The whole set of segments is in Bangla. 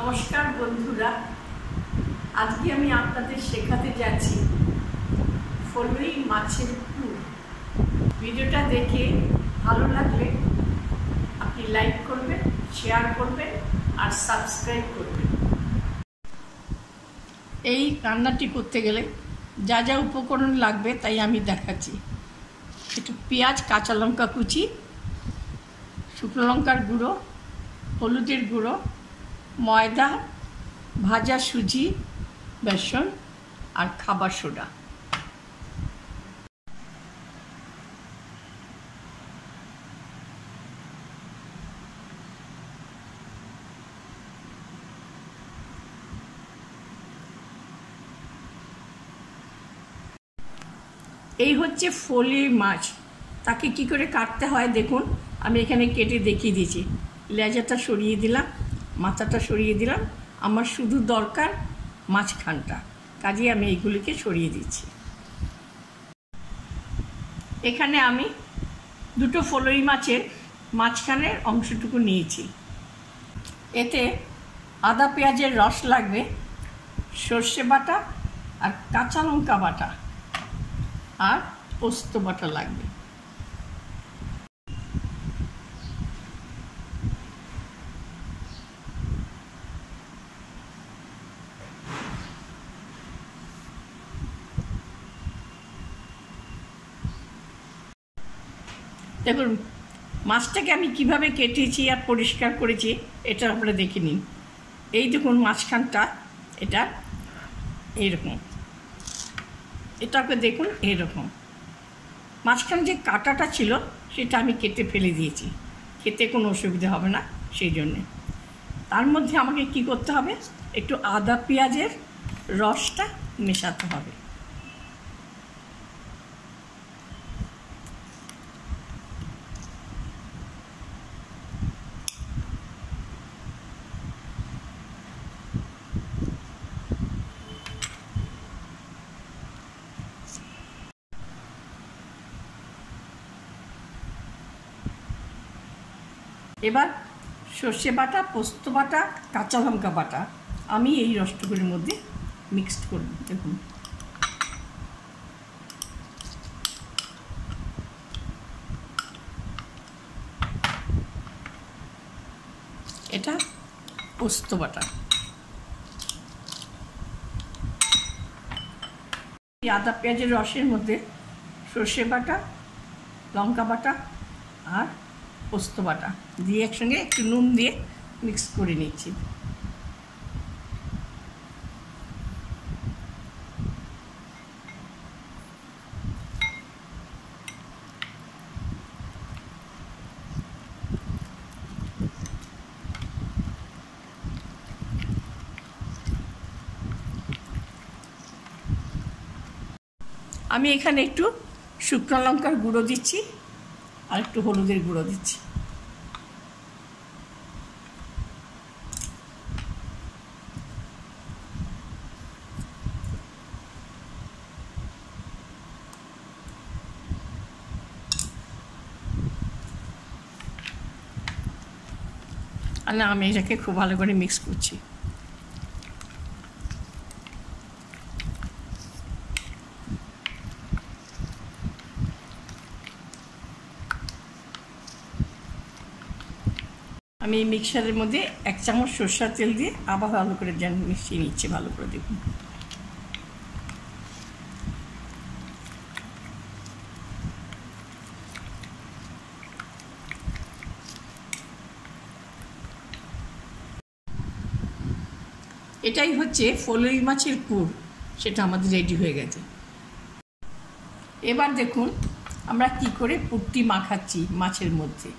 नमस्कार बंधुरा आज के आमी आपनादेर शेखाते जाच्छी फलुई माछेर पुर। भिडियोटा देखे भालो लागले आपनि लाइक करबेन, शेयर करबेन और सबस्क्राइब करबेन। एई रान्नाटी करते गेले जा जा उपकरण लागबे ताई आमी देखाच्छि। एकटु पेंयाज, काँचा लंका कुचि, शुकनो लंकार गुঁড়ো, हलुदेर गुঁড়ো, मयदा, भाजा सूजी, बेसन और खाबार सोडा। এই হচ্ছে ফলুই মাছ। তাকে কি করে কাটতে হয় দেখুন, আমি এখানে কেটে দেখিয়ে দিয়েছি। লেজাটা সরিয়ে দিলাম, মাথাটা সরিয়ে দিলাম। আমার শুধু দরকার মাছখানটা, কাজেই আমি এইগুলিকে সরিয়ে দিচ্ছি। এখানে আমি দুটো ফলুই মাছের মাছখানের অংশটুকু নিয়েছি। এতে আদা পেঁয়াজের রস লাগবে, সর্ষে বাটা আর কাঁচা লঙ্কা বাটা আর পোস্ত বাটা লাগবে। দেখুন মাছটাকে আমি কিভাবে কেটেছি আর পরিষ্কার করেছি, এটা আপনারা দেখে নিন। এই দেখুন মাছখানটা, এটা এরকম, এটাকে দেখুন এরকম। মাছখান যে কাঁটাটা ছিল সেটা আমি কেটে ফেলে দিয়েছি, খেতে কোনো অসুবিধা হবে না সেই জন্যে। তার মধ্যে আমাকে কি করতে হবে, একটু আদা পেঁয়াজের রসটা মেশাতে হবে। এবার সর্ষে বাটা, পোস্ত বাটা, কাঁচা লঙ্কা বাটা আমি এই রসটুকুর মধ্যে মিক্সড করব। দেখুন এটা পোস্ত বাটা, আদা পেঁয়াজের রসের মধ্যে সর্ষে বাটা, লঙ্কা বাটা আর পোস্ত বাটা দিয়ে একসঙ্গে একটু নুন দিয়ে মিক্স করে নিচ্ছি। আমি এখানে একটু শুকনো লঙ্কার গুঁড়ো দিচ্ছি আর একটু হলুদের গুঁড়ো দিচ্ছি। আর আমি এটাকে খুব ভালো করে মিক্স করছি। আমি এই মিক্সারের মধ্যে 1 চামচ সরষের তেল দিয়ে আবার ভালো করে যেন মিশিয়ে নিচ্ছি ভালো করে। দেখুন এটাই হচ্ছে ফলুই মাছের পুর, সেটা আমাদের রেডি হয়ে গেছে। এবার দেখুন আমরা কি করে পুরটি মাখাচ্ছি মাছের মধ্যে।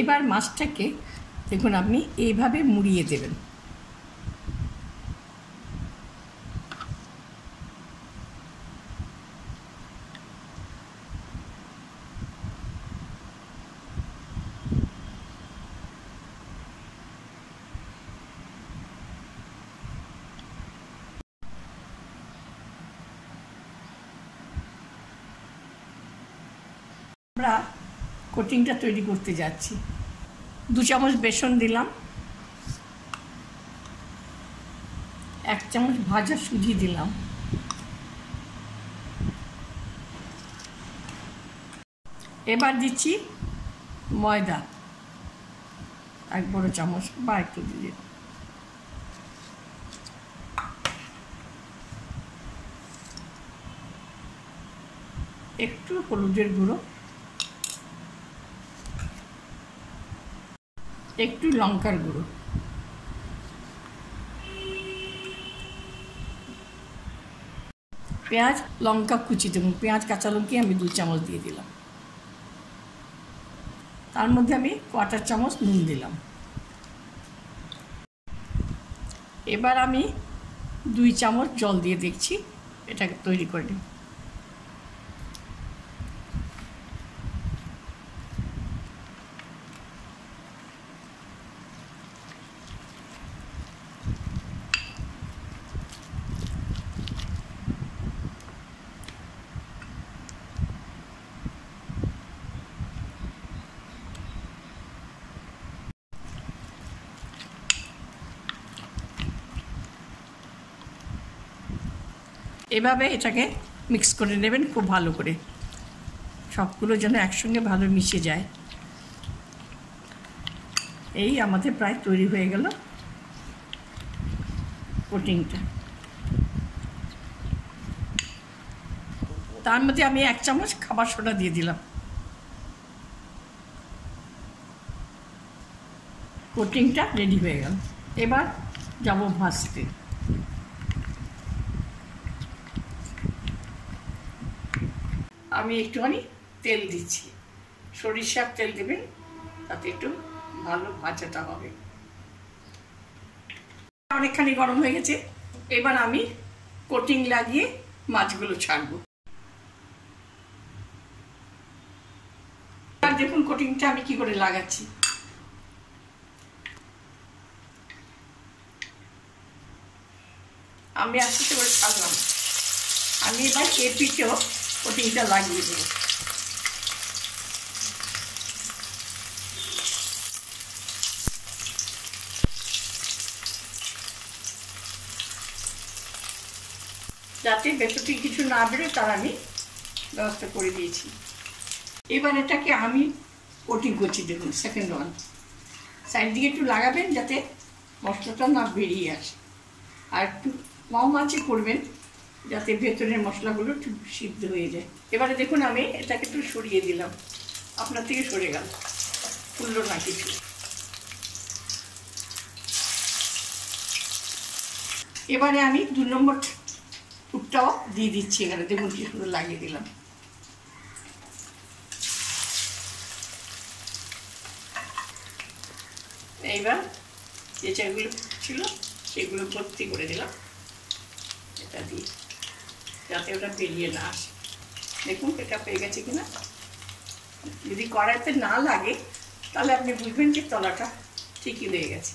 এবার মাছটাকে দেখুন আপনি এইভাবে মুড়িয়ে দেবেন। আমরা কোটিংটা তৈরি করতে যাচ্ছি। 2 চামচ বেসন দিলাম, 1 চামচ ভাজা সুজি দিলাম, 1 দিচ্ছি ময়দা, 1 বড় চামচ বা একটু দিয়ে, একটু হলুদের গুঁড়ো, একটু লঙ্কার গুঁড়ো, পেঁয়াজ লঙ্কা কুচি দেবো। পেঁয়াজ কাঁচা লঙ্কি আমি 2 চামচ দিয়ে দিলাম। তার মধ্যে আমি 1/4 চামচ নুন দিলাম। এবার আমি 2 চামচ জল দিয়ে দেখছি এটাকে তৈরি করে নিই। এভাবে এটাকে মিক্স করে নেবেন খুব ভালো করে, সবগুলো যেন একসঙ্গে ভালো মিশে যায়। এই আমাদের প্রায় তৈরি হয়ে গেল কোটিংটা। তার মধ্যে আমি 1 চামচ খাবার সোডা দিয়ে দিলাম। কোটিংটা রেডি হয়ে গেল। এবার যাব ভাজতে। আমি একটুখানি তেল দিচ্ছি, সরিষার তেল দেবেন, তাতে একটু ভালো ভাজাটা হবে। অনেকখানি গরম হয়ে গেছে। এবার আমি কোটিং লাগিয়ে মাছগুলো ছাড়ব। আর দেখুন কোটিংটা আমি কি করে লাগাচ্ছি। আমি আস্তে আস্তে করে ছাড়লাম। আমি এবার এপিটেও কোটিংটা লাগিয়ে দেব। যাতে ভেতরটি কিছু না বেরোয় তার আমি ব্যবস্থা করে দিয়েছি। এবার এটাকে আমি কোটিং করছি, দেখুন সেকেন্ড ওয়ান। সাইড দিকে একটু লাগাবেন যাতে মশলাটা না বেরিয়ে আসে, আর একটু কম আঁচে করবেন যাতে ভেতরের মশলাগুলো একটু সিদ্ধ হয়ে যায়। এবারে দেখুন আমি এটাকে একটু সরিয়ে দিলাম, আপনার থেকে সরে গেল, ফুললো না কিছু। এবারে আমি 2 নম্বর ফুটটাও দিয়ে দিচ্ছি। এখানে দেখুন কি সুন্দর লাগিয়ে দিলাম। এইবার যে চাইগুলো ছিল সেগুলো ভর্তি করে দিলাম এটা দিয়ে, যাতে ওটা বেরিয়ে না আসে। দেখুন এটা পেয়ে গেছে কিনা। যদি কড়াইতে না লাগে তাহলে আপনি বুঝবেন যে তলাটা ঠিকই হয়ে গেছে।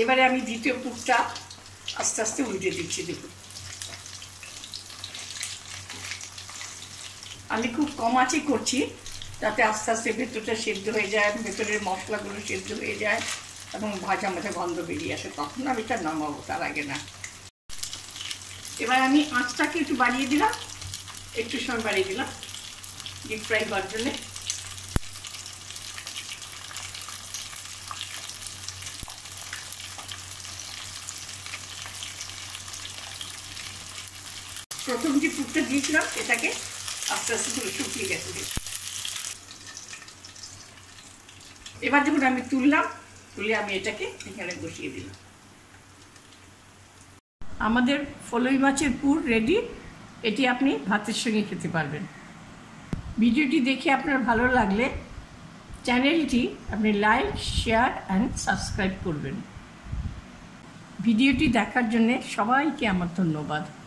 এবারে আমি 2য় পুরটা আস্তে আস্তে উল্টে দিচ্ছি। দেখুন আমি খুব কম আঁচে করছি যাতে আস্তে আস্তে ভেতরটা সেদ্ধ হয়ে যায়, ভেতরের মশলাগুলো সেদ্ধ হয়ে যায় এবং ভাজা মাঝে গন্ধ বেরিয়ে আসে, তখন আমি এটা নামাবো, তার আগে না। এবার আমি আঁচটাকে একটু বাড়িয়ে দিলাম, একটু সময় বাড়িয়ে দিলাম ডিপ ফ্রাই করার জন্যে। প্রথম যে পুরটা দিয়েছিলাম এটাকে আস্তে আস্তে করে শুকিয়ে গেছে। এবার যখন আমি তুললাম, তুলে আমি এটাকে এখানে বসিয়ে দিলাম। আমাদের ফলুই মাছের পুর রেডি। এটি আপনি ভাতের সঙ্গে খেতে পারবেন। ভিডিওটি দেখে আপনার ভালো লাগলে चैनलटी अपनी लाइक शेयर एंड सबसक्राइब करबें। भिडियोटी देखार जन्य सबाइके आमार धन्यवाद।